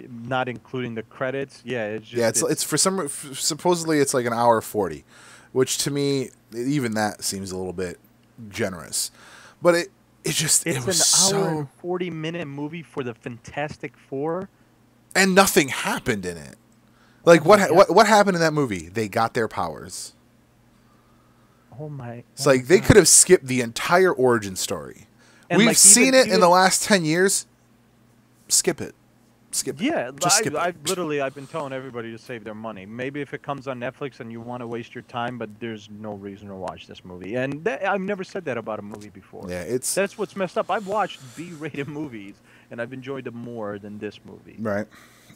not including the credits. Yeah, it's just, yeah. It's, it's, it's for some. Supposedly, it's like an hour forty, which to me, even that seems a little bit generous. But it. It's just it's it was an hour so... and forty minute movie for the Fantastic Four, and nothing happened in it. Like, oh what, ha what what happened in that movie? They got their powers. Oh my! Oh it's like my they God. could have skipped the entire origin story. And We've like, seen even, it even... in the last ten years. Skip it. Skip it. Yeah, just skip I, it. I've literally I've been telling everybody to save their money. Maybe if it comes on Netflix and you want to waste your time, but there's no reason to watch this movie. And that, I've never said that about a movie before. Yeah, it's that's what's messed up. I've watched B-rated movies and I've enjoyed them more than this movie. Right.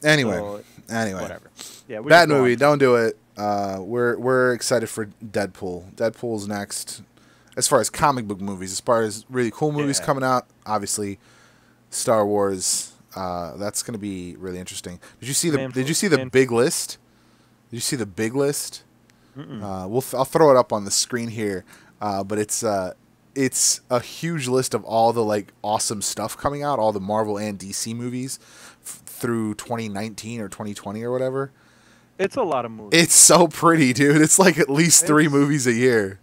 Anyway, so, anyway, whatever. Yeah, bad movie. Don't do it. Uh, we're we're excited for Deadpool. Deadpool's next. As far as comic book movies, as far as really cool movies yeah. coming out, obviously, Star Wars. Uh, that's going to be really interesting. Did you see the Did you see the big list? Did you see the big list? Mm-mm. Uh, we'll th I'll throw it up on the screen here, uh, but it's uh, it's a huge list of all the like awesome stuff coming out, all the Marvel and D C movies f through twenty nineteen or twenty twenty or whatever. It's a lot of movies. It's so pretty, dude. It's like at least it's, three movies a year.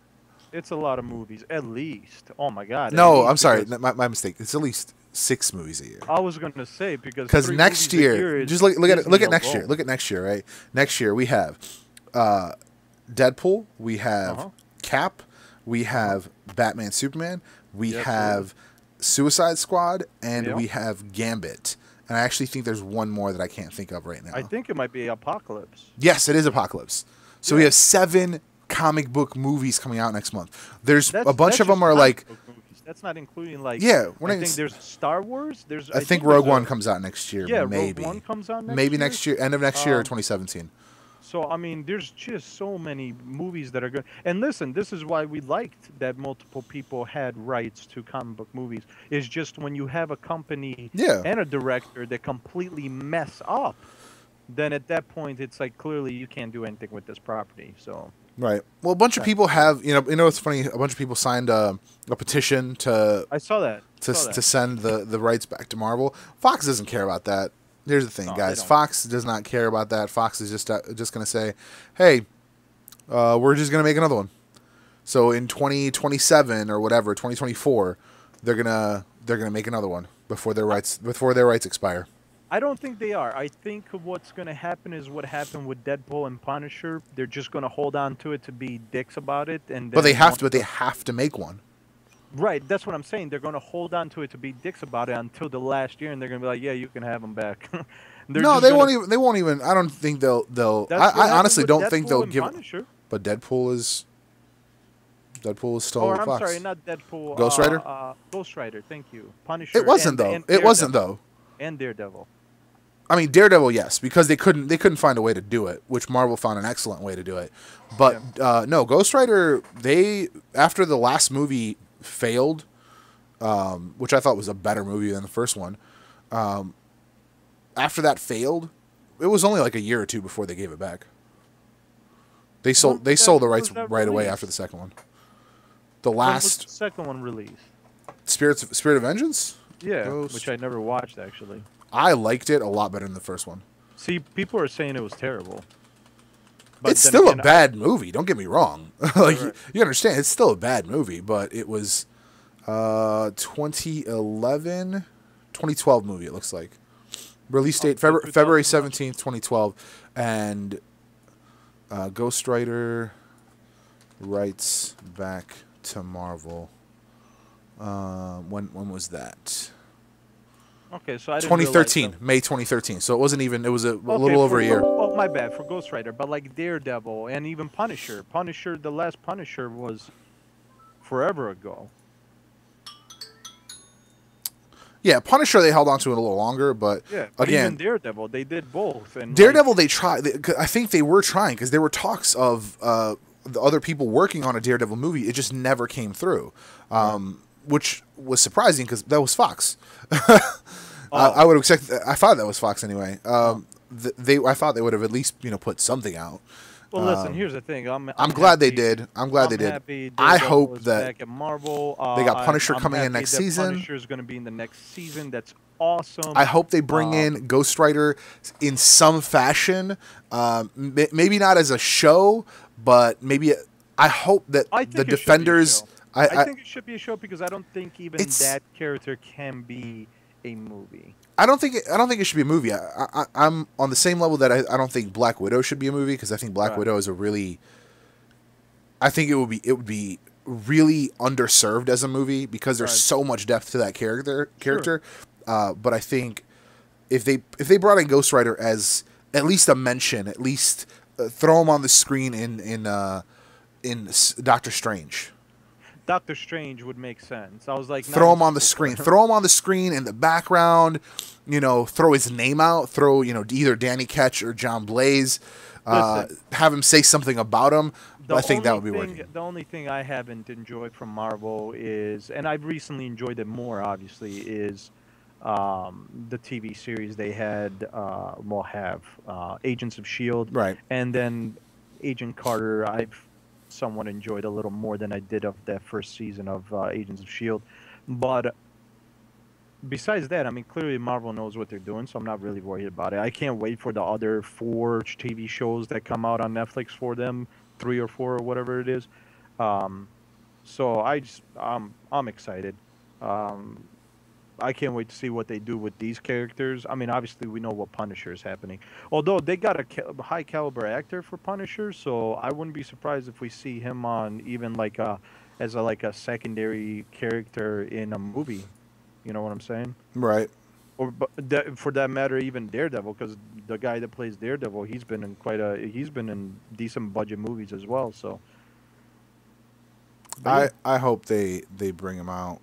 It's a lot of movies, at least. Oh my God. No, I'm sorry, my my mistake. It's at least. Six movies a year. I was gonna say because because next year, year just look, look at it, look at next goal. year. Look at next year, right? Next year we have uh, Deadpool, we have uh-huh. Cap, we have Batman Superman, we yep, have yeah. Suicide Squad, and yep. we have Gambit. And I actually think there's one more that I can't think of right now. I think it might be Apocalypse. Yes, it is Apocalypse. So yeah. we have seven comic book movies coming out next month. There's that's, a bunch of them are like. That's not including like yeah. We're I think there's Star Wars. There's I, I think, think Rogue One a, comes out next year. Yeah, maybe. Rogue One comes out next maybe year? next year, end of next um, year, or twenty seventeen. So I mean, there's just so many movies that are good. And listen, this is why we liked that multiple people had rights to comic book movies. It's just when you have a company yeah. and a director that completely mess up, then at that point it's like clearly you can't do anything with this property. So. Right. Well, a bunch of people have, you know, you know, it's funny. A bunch of people signed a, a petition to. I saw that. To saw that. to send the the rights back to Marvel. Fox doesn't care about that. Here's the thing, no, guys. Fox does not care about that. Fox is just uh, just gonna say, hey, uh, we're just gonna make another one. So in twenty twenty-seven or whatever, twenty twenty-four, they're gonna they're gonna make another one before their rights before their rights expire. I don't think they are. I think what's going to happen is what happened with Deadpool and Punisher. They're just going to hold on to it to be dicks about it, and but they have to. But they have to make one. Right. That's what I'm saying. They're going to hold on to it to be dicks about it until the last year, and they're going to be like, "Yeah, you can have them back." no, they gonna... won't even. They won't even. I don't think they'll. They'll. That's I, I honestly don't Deadpool think they'll give. Punisher. But Deadpool is. Deadpool is still. Or I'm Fox. sorry, not Deadpool. Ghost Rider. Uh, uh, Ghost Rider. Thank you. Punisher. It wasn't and, though. And it wasn't though. And Daredevil. I mean, Daredevil, yes, because they couldn't they couldn't find a way to do it, which Marvel found an excellent way to do it. But yeah. uh, no, Ghost Rider, they after the last movie failed, um, which I thought was a better movie than the first one. Um, after that failed, it was only like a year or two before they gave it back. They sold when they sold the rights right released? away after the second one. The last the second one released. Spirits of, Spirit of Vengeance. Yeah, Ghost. Which I never watched actually. I liked it a lot better than the first one. See, people are saying it was terrible. But it's still again, a bad I... movie. Don't get me wrong. like right. you, you understand, it's still a bad movie, but it was uh, twenty eleven, twenty twelve movie. It looks like release date oh, February February seventeenth, twenty twelve, and uh, Ghost Rider writes back to Marvel. Uh, when when was that? Okay, so I didn't twenty thirteen, May twenty thirteen. So it wasn't even, it was a okay, little over for, a year. Oh, my bad, for Ghost Rider, but like Daredevil and even Punisher. Punisher, the last Punisher was forever ago. Yeah, Punisher they held on to it a little longer, but yeah, but again, even Daredevil they did both. And Daredevil like, they tried. They, I think they were trying because there were talks of uh, the other people working on a Daredevil movie. It just never came through. Um, right. Which was surprising because that was Fox. oh. uh, I would expect. I thought that was Fox anyway. Um, th they, I thought they would have at least you know put something out. Well, um, listen. Here's the thing. I'm. I'm, I'm glad happy. they did. I'm glad I'm they did. Happy I hope that back at Marvel, uh, they got Punisher I'm, coming I'm in next season. Punisher is going to be in the next season. That's awesome. I hope they bring um, in Ghost Rider in some fashion. Um, maybe not as a show, but maybe I hope that I the Defenders. I, I, I think it should be a show because I don't think even that character can be a movie. I don't think it, I don't think it should be a movie. I, I, I'm on the same level that I, I don't think Black Widow should be a movie, because I think Black right. Widow is a really. I think it would be it would be really underserved as a movie because there's right. so much depth to that character character. Sure. Uh, but I think if they if they brought in Ghost Rider as at least a mention, at least uh, throw him on the screen in in uh, in Doctor Strange. Doctor Strange would make sense. I was like, throw him on the screen. Throw him on the screen in the background. You know, throw his name out. Throw, you know, either Danny Ketch or John Blaze. Uh, have him say something about him. I think that would be working. The only thing I haven't enjoyed from Marvel is, and I've recently enjoyed it more, obviously, is um, the T V series they had, uh, well, have uh, Agents of S H I E L D. Right. And then Agent Carter, I've somewhat enjoyed a little more than I did of that first season of uh, Agents of S H I E L D. But besides that, I mean, clearly Marvel knows what they're doing, so I'm not really worried about it. I can't wait for the other four T V shows that come out on Netflix for them, three or four or whatever it is. Um, so I just, I'm, I'm excited. Um, I can't wait to see what they do with these characters. I mean, obviously we know what Punisher is happening. Although they got a cal high caliber actor for Punisher, so I wouldn't be surprised if we see him on even like a, as a, like a secondary character in a movie. You know what I'm saying? Right. Or but that, for that matter, even Daredevil, because the guy that plays Daredevil, he's been in quite a he's been in decent budget movies as well. So. I I hope they they bring him out.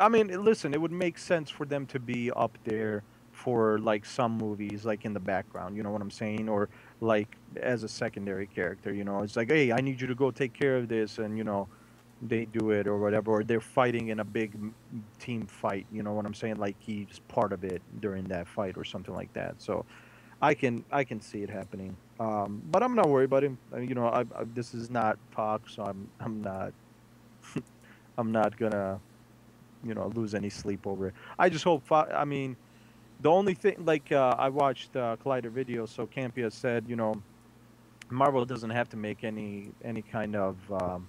I mean, listen, it would make sense for them to be up there for, like, some movies, like, in the background, you know what I'm saying? Or, like, as a secondary character, you know? It's like, hey, I need you to go take care of this, and, you know, they do it or whatever. Or they're fighting in a big team fight, you know what I'm saying? Like, he's part of it during that fight or something like that. So I can I can see it happening. Um, but I'm not worried about him. I mean, you know, I, I, this is not Fox, so I'm, I'm not... I'm not gonna... you know, lose any sleep over it. I just hope, I mean, the only thing, like, uh, I watched uh, Collider video, so Campia said, you know, Marvel doesn't have to make any any kind of um,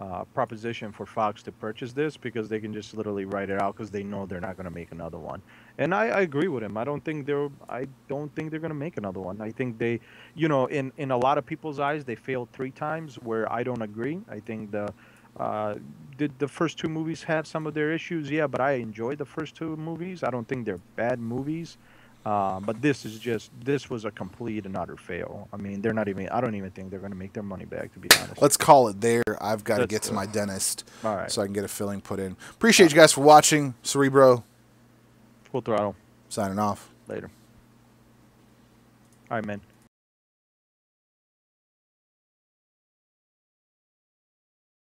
uh, proposition for Fox to purchase this, because they can just literally write it out, because they know they're not going to make another one. And I, I agree with him. I don't think they're, I don't think they're going to make another one. I think they, you know, in, in a lot of people's eyes, they failed three times, where I don't agree. I think the... Uh, did the first two movies have some of their issues? Yeah, but I enjoyed the first two movies. I don't think they're bad movies. Uh, but this is just, this was a complete and utter fail. I mean, they're not even, I don't even think they're going to make their money back, to be honest. Let's call it there. I've got to get to my dentist all right. so I can get a filling put in. Appreciate you guys for watching. Cerebro. Full Throttle. Signing off. Later. All right, man.